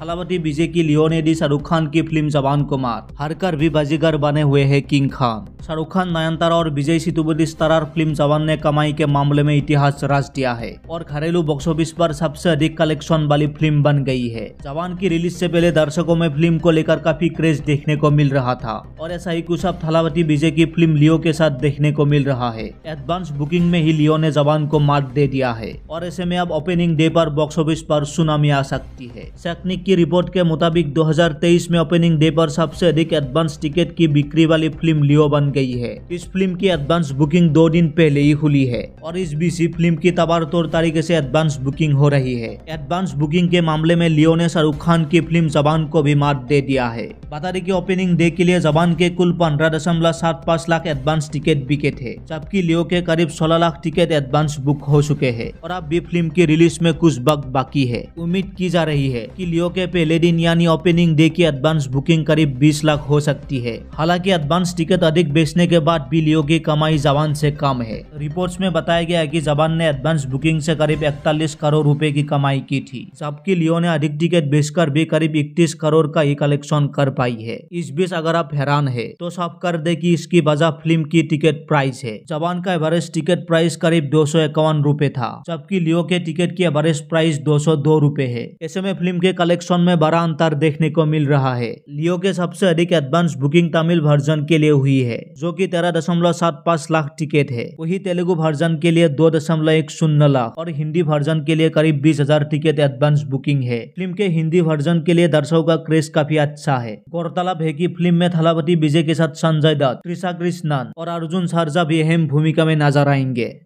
थलपति विजय की लियो ने दी शाहरुख खान की फिल्म जवान को मात। हारकर भी बाजीगर बने हुए हैं किंग खान। शाहरुख खान, नयन तार और विजय सेतुपति स्टारर फिल्म जवान ने कमाई के मामले में इतिहास रच दिया है और घरेलू बॉक्स ऑफिस पर सबसे अधिक कलेक्शन वाली फिल्म बन गई है। जवान की रिलीज से पहले दर्शकों में फिल्म को लेकर काफी क्रेज देखने को मिल रहा था और ऐसा ही कुछ अब थलपति विजय की फिल्म लियो के साथ देखने को मिल रहा है। एडवांस बुकिंग में ही लियो ने जवान को मात दे दिया है और ऐसे में अब ओपनिंग डे पर बॉक्स ऑफिस पर सुनामी आ सकती है। तकनीक की रिपोर्ट के मुताबिक 2023 में ओपनिंग डे पर सबसे अधिक एडवांस टिकट की बिक्री वाली फिल्म लियो बन गई है। इस फिल्म की एडवांस बुकिंग 2 दिन पहले ही खुली है और इस बीच फिल्म की ताबड़तोड़ तरीके से एडवांस बुकिंग हो रही है। एडवांस बुकिंग के मामले में लियो ने शाहरुख खान की फिल्म जवान को भी मात दे दिया है। बता दें कि ओपनिंग डे के लिए जवान के कुल 15.75 लाख एडवांस टिकट बिके थे, जबकि लियो के करीब 16 लाख टिकट एडवांस बुक हो चुके हैं और अब भी फिल्म की रिलीज में कुछ वक्त बाकी है। उम्मीद की जा रही है कि लियो के पहले दिन यानी ओपनिंग डे की एडवांस बुकिंग करीब 20 लाख हो सकती है। हालांकि एडवांस टिकट अधिक बेचने के बाद भी लियो की कमाई जवान से कम है। रिपोर्ट्स में बताया गया है कि जवान ने एडवांस बुकिंग से करीब 41 करोड़ रुपए की कमाई की थी, जबकि लियो ने अधिक टिकट बेचकर भी करीब 31 करोड़ का ही कलेक्शन कर पाई है। इस बीच अगर आप हैरान है तो साफ कर दे कि इसकी वजह फिल्म की टिकट प्राइस है। जवान का एवरेज टिकट प्राइस करीब 251 रुपए था, जबकि लियो के टिकट की एवरेज प्राइस 202 रुपए है। ऐसे में फिल्म के कलेक्शन में बड़ा अंतर देखने को मिल रहा है। लियो के सबसे अधिक एडवांस बुकिंग तमिल वर्जन के लिए हुई है, जो कि 13.75 लाख टिकट है। वही तेलुगु वर्जन के लिए 2.10 लाख और हिंदी वर्जन के लिए करीब 20,000 टिकट एडवांस बुकिंग है। फिल्म के हिंदी वर्जन के लिए दर्शकों का क्रेज काफी अच्छा है। गौरतलब है कि फिल्म में थलपति विजय के साथ संजय दत्त, त्रिशा कृष्ण और अर्जुन शारजा भी अहम भूमिका में नजर आएंगे।